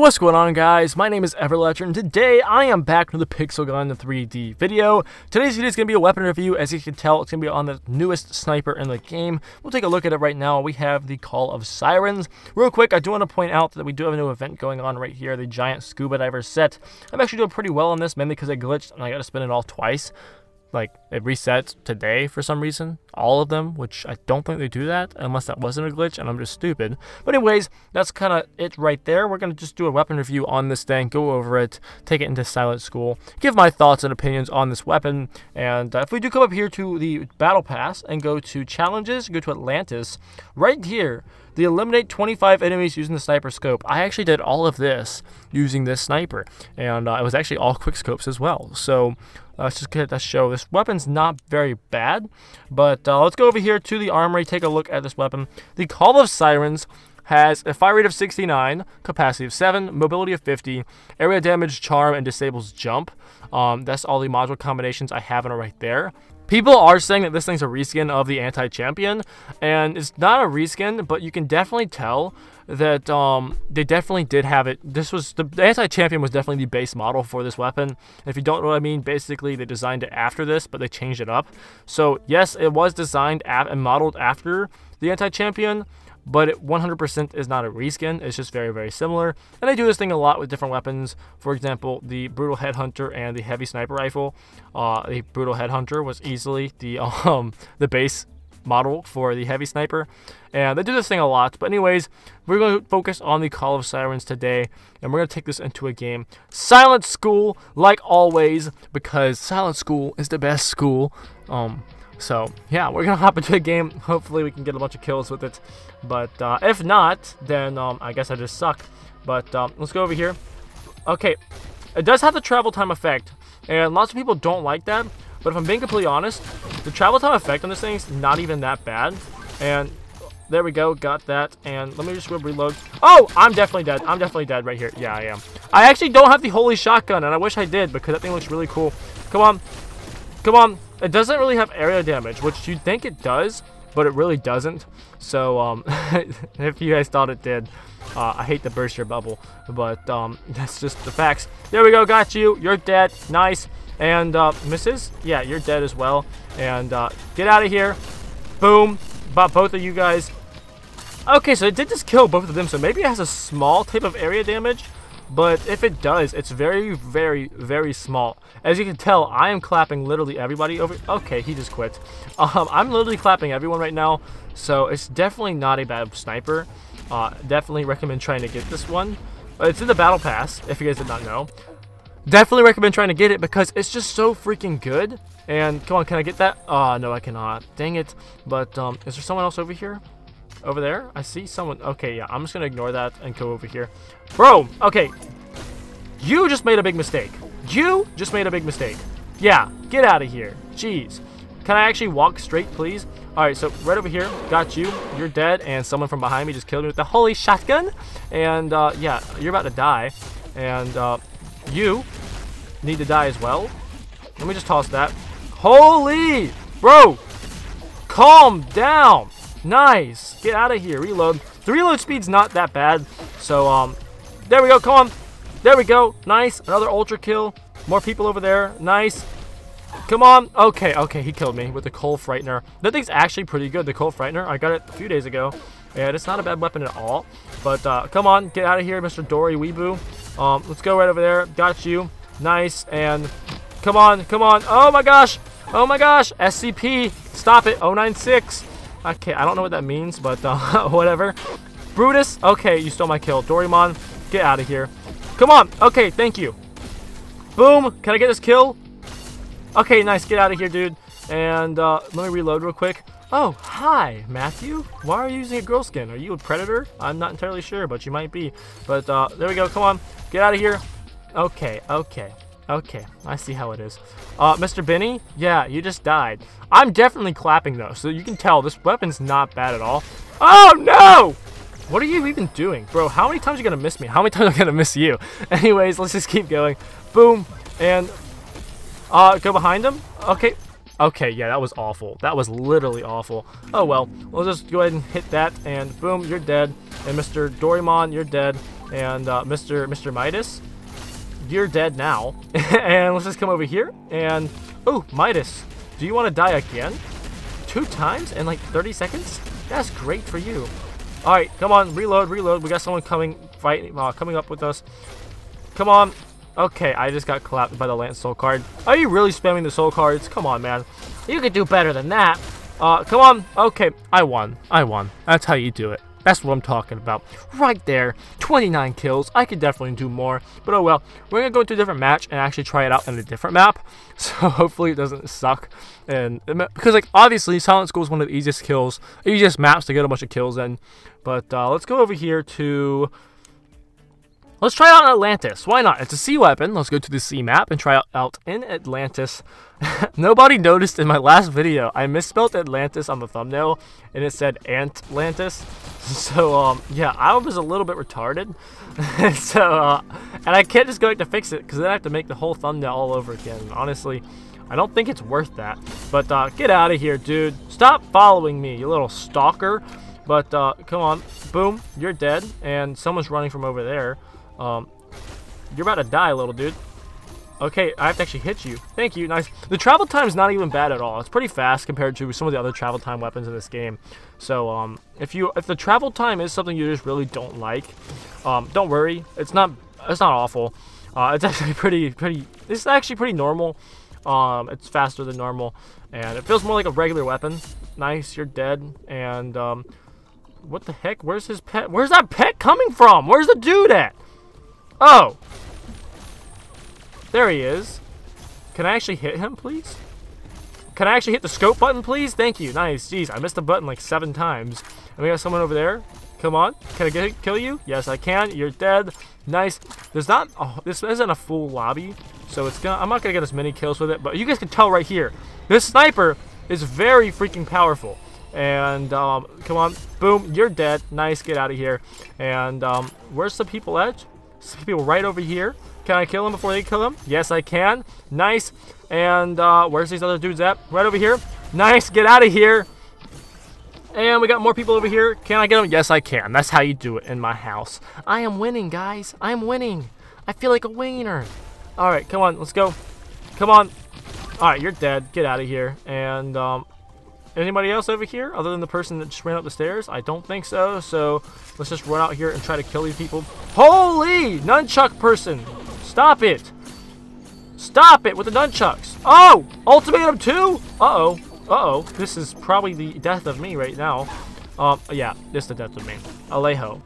what's going on, guys? My name is Everletcher, and today I am back with the Pixel Gun 3D video. Today's video is going to be a weapon review. As you can tell, it's going to be on the newest sniper in the game. We'll take a look at it right now. We have the Call of Sirens. Real quick, I do want to point out that we do have a new event going on right here, the giant scuba diver set. I'm actually doing pretty well on this, mainly because I glitched and I got to spin it all twice. Like, it resets today for some reason, all of them, which I don't think they do that, unless that wasn't a glitch and I'm just stupid. But anyways, that's kind of it right there. We're going to just do a weapon review on this thing, go over it, take it into Silent School, give my thoughts and opinions on this weapon, and if we do come up here to the Battle Pass and go to Challenges, go to Atlantis, right here, the eliminate 25 enemies using the sniper scope. I actually did all of this using this sniper, and it was actually all quick scopes as well, so... let's just get that show. This weapon's not very bad, but let's go over here to the armory, take a look at this weapon. The Call of Sirens has a fire rate of 69, capacity of 7, mobility of 50, area damage, charm, and disables jump. That's all the module combinations I have in it right there. People are saying that this thing's a reskin of the Anti-Champion, and it's not a reskin, but you can definitely tell that they definitely did have it. This was the Anti-Champion was definitely the base model for this weapon. If you don't know what I mean, basically they designed it after this, but they changed it up. So yes, it was designed and modeled after the Anti-Champion, but it 100% is not a reskin. It's just very, very similar. And they do this thing a lot with different weapons. For example, the Brutal Headhunter and the Heavy Sniper Rifle. The Brutal Headhunter was easily the base model for the Heavy Sniper. And they do this thing a lot. But anyways, we're going to focus on the Call of Sirens today. And we're going to take this into a game. Silent School, like always, because Silent School is the best school. So, yeah, we're going to hop into the game. Hopefully we can get a bunch of kills with it. But if not, then I guess I just suck. But let's go over here. Okay, it does have the travel time effect. And lots of people don't like that. But if I'm being completely honest, the travel time effect on this thing is not even that bad. And there we go, got that. And let me just reload. Oh, I'm definitely dead. I'm definitely dead right here. Yeah, I am. I actually don't have the holy shotgun, and I wish I did because that thing looks really cool. Come on. Come on. It doesn't really have area damage, which you'd think it does, but it really doesn't. So, if you guys thought it did, I hate to burst your bubble, but that's just the facts. There we go, got you. You're dead. Nice. And misses? Yeah, you're dead as well. And get out of here. Boom. Bought both of you guys. Okay, so it did just kill both of them, so maybe it has a small type of area damage. But if it does, it's very, very, very small. As you can tell, I am clapping literally everybody over... Okay, he just quit. I'm literally clapping everyone right now. So it's definitely not a bad sniper. Definitely recommend trying to get this one. It's in the Battle Pass, if you guys did not know. Definitely recommend trying to get it because it's just so freaking good. And come on, can I get that? Oh, no, I cannot. Dang it. But is there someone else over here? Over there? I see someone. Okay, yeah, I'm just gonna ignore that and go over here. Bro, okay. You just made a big mistake. You just made a big mistake. Yeah, get out of here. Jeez. Can I actually walk straight, please? Alright, so right over here. Got you. You're dead. And someone from behind me just killed me with the holy shotgun. And, yeah, you're about to die. And, you need to die as well. Let me just toss that. Holy! Bro! Calm down! Nice! Get out of here. Reload. The reload speed's not that bad. So, there we go. Come on. There we go. Nice. Another ultra kill. More people over there. Nice. Come on. Okay, okay. He killed me with the Coal Frightener. That thing's actually pretty good, the Coal Frightener. I got it a few days ago. And it's not a bad weapon at all. But, come on. Get out of here, Mr. Dory Weeboo. Let's go right over there. Got you. Nice. And, come on. Come on. Oh, my gosh. Oh, my gosh. SCP. Stop it. 096. Okay, I don't know what that means, but whatever. Brutus, okay, you stole my kill. Dorimon, get out of here. Come on, okay, thank you. Boom, can I get this kill? Okay, nice, get out of here, dude. And let me reload real quick. Oh, hi, Matthew. Why are you using a girl skin? Are you a predator? I'm not entirely sure, but you might be. But there we go, come on, get out of here. Okay, okay. Okay, I see how it is. Mr. Benny? Yeah, you just died. I'm definitely clapping, though, so you can tell this weapon's not bad at all. Oh, no! What are you even doing? Bro, how many times are you going to miss me? How many times am I going to miss you? Anyways, let's just keep going. Boom. And go behind him. Okay. Okay, yeah, that was awful. That was literally awful. Oh, well. We'll just go ahead and hit that, and boom, you're dead. And Mr. Dorimon, you're dead. and Mr. Midas, you're dead now. And let's just come over here and... Oh, Midas, do you want to die again? 2 times in like 30 seconds? That's great for you. Alright, come on, reload. We got someone coming up with us. Come on. Okay, I just got clapped by the Lance soul card. Are you really spamming the soul cards? Come on, man. You could do better than that. Come on. Okay, I won. That's how you do it. That's what I'm talking about. Right there. 29 kills. I could definitely do more. But oh well. We're going to go into a different match and actually try it out on a different map. So hopefully it doesn't suck. And because, like, obviously Silent School is one of the easiest maps to get a bunch of kills in. But let's go over here to... Let's try out Atlantis. Why not? It's a sea weapon. Let's go to the sea map and try out in Atlantis. Nobody noticed in my last video, I misspelled Atlantis on the thumbnail, and it said Antlantis. So, yeah, I was a little bit retarded. So, and I can't just go to fix it, because then I have to make the whole thumbnail all over again. Honestly, I don't think it's worth that. But get out of here, dude. Stop following me, you little stalker. But come on. Boom. You're dead, and someone's running from over there. You're about to die, little dude. Okay, I have to actually hit you. Thank you, nice. The travel time's not even bad at all. It's pretty fast compared to some of the other travel time weapons in this game. So, if the travel time is something you just really don't like, don't worry. It's not awful. It's actually pretty normal. It's faster than normal, and it feels more like a regular weapon. Nice, you're dead, and, what the heck? Where's his pet? Where's that pet coming from? Where's the dude at? Oh! There he is. Can I actually hit him, please? Can I actually hit the scope button, please? Thank you. Nice. Jeez, I missed the button like 7 times. And we got someone over there. Come on. Can I kill you? Yes, I can. You're dead. Nice. There's not... Oh, this isn't a full lobby, so it's gonna... I'm not gonna get as many kills with it, but you guys can tell right here. This sniper is very freaking powerful. And, come on. Boom. You're dead. Nice. Get out of here. And, where's the people at? Some people right over here. Can I kill him before they kill him? Yes, I can. Nice. And where's these other dudes at? Right over here. Nice. Get out of here. And we got more people over here. Can I get them? Yes, I can. That's how you do it in my house. I am winning, guys. I'm winning. I feel like a winner. All right. Come on. Let's go. Come on. All right. You're dead. Get out of here. And anybody else over here other than the person that just ran up the stairs? I don't think so. So let's just run out here and try to kill these people. Holy nunchuck person! Stop it! Stop it with the nunchucks! Oh! Ultimatum 2! Uh-oh. Uh-oh. This is probably the death of me right now. Yeah. This is the death of me. Alejo.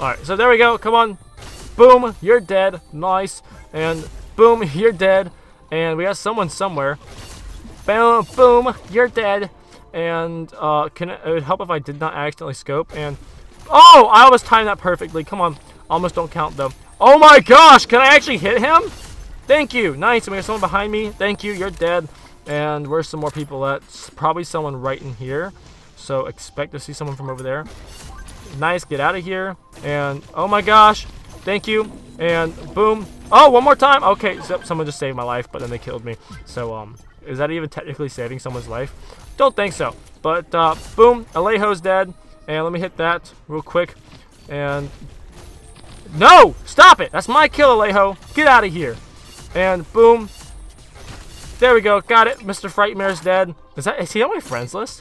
Alright. So there we go. Come on. Boom. You're dead. Nice. And boom. You're dead. And we got someone somewhere. Boom, boom, you're dead. And it would help if I did not accidentally scope. And oh, I almost timed that perfectly. Come on, almost don't count though. Oh my gosh, can I actually hit him? Thank you, nice. And we have someone behind me. Thank you, you're dead. And where's some more people at? Probably someone right in here. So expect to see someone from over there. Nice, get out of here. And oh my gosh, thank you. And boom. Oh, one more time. Okay, so someone just saved my life, but then they killed me. So is that even technically saving someone's life? Don't think so. But, boom. Alejo's dead. And let me hit that real quick. And... No! Stop it! That's my kill, Alejo! Get out of here! And, boom. There we go. Got it. Mr. Frightmare's dead. Is he on my friends list?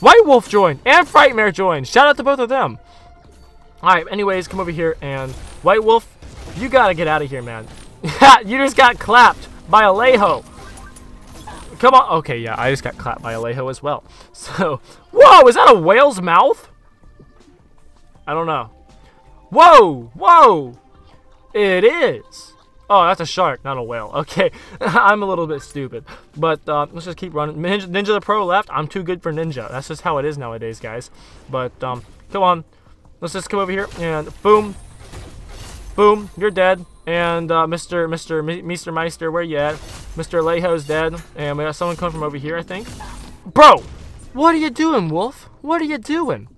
White Wolf joined! And Frightmare joined! Shout out to both of them! Alright, anyways, come over here. And, White Wolf, you gotta get out of here, man. You just got clapped by Alejo! Come on. Okay, yeah, I just got clapped by Alejo as well. So, whoa, is that a whale's mouth? I don't know. Whoa, whoa. It is. Oh, that's a shark, not a whale. Okay, I'm a little bit stupid. But let's just keep running. Ninja the Pro left. I'm too good for Ninja. That's just how it is nowadays, guys. But come on. Let's just come over here and boom. Boom, you're dead. And Mr. Meister, where you at? Mr. Alejo's dead, and we got someone coming from over here, I think. Bro! What are you doing, Wolf? What are you doing?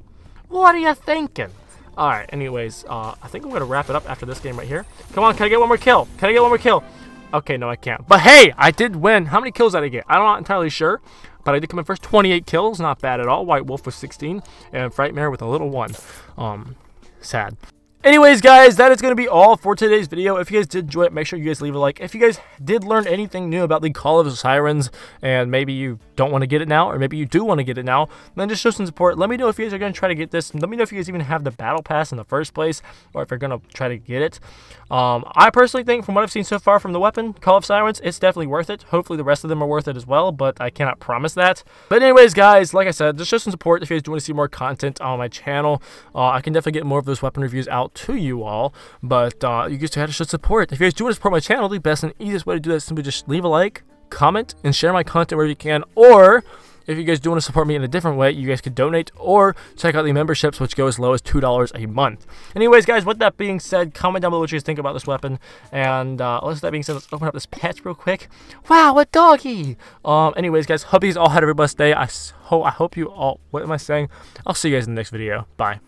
What are you thinking? Alright, anyways, I think I'm going to wrap it up after this game right here. Come on, can I get one more kill? Can I get one more kill? Okay, no, I can't. But hey, I did win. How many kills did I get? I'm not entirely sure, but I did come in first. 28 kills, not bad at all. White Wolf was 16, and Frightmare with a little 1. Sad. Anyways, guys, that is going to be all for today's video. If you guys did enjoy it, make sure you guys leave a like. If you guys did learn anything new about the Call of Sirens, and maybe you don't want to get it now, or maybe you do want to get it now, then just show some support. Let me know if you guys are going to try to get this. Let me know if you guys even have the Battle Pass in the first place, or if you're going to try to get it. I personally think, from what I've seen so far from the weapon, Call of Sirens, it's definitely worth it. Hopefully the rest of them are worth it as well, but I cannot promise that. But anyways, guys, like I said, just show some support if you guys do want to see more content on my channel. I can definitely get more of those weapon reviews out to you all, but you guys should support. If you guys do want to support my channel, the best and easiest way to do that is simply just leave a like, comment, and share my content wherever you can. Or if you guys do want to support me in a different way, you guys could donate or check out the memberships, which go as low as $2 a month. Anyways, guys, with that being said, comment down below what you guys think about this weapon. And with that being said, let's open up this patch real quick. Wow, a doggy! Anyways, guys, hope you guys all had a robust day. I hope you all... What am I saying? I'll see you guys in the next video. Bye.